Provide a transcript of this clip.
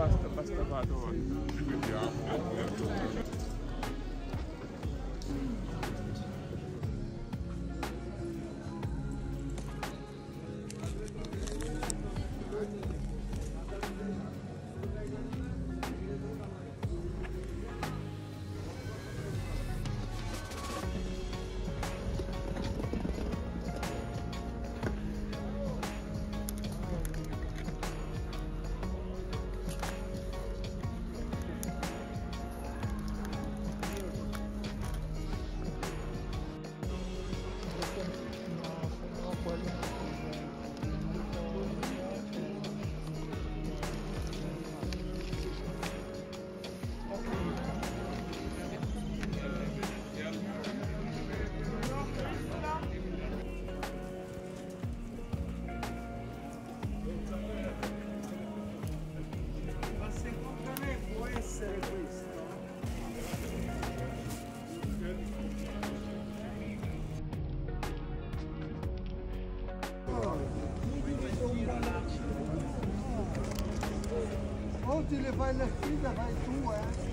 Basta vado, ci vediamo. Onde ele vai na vida, vai tu, é?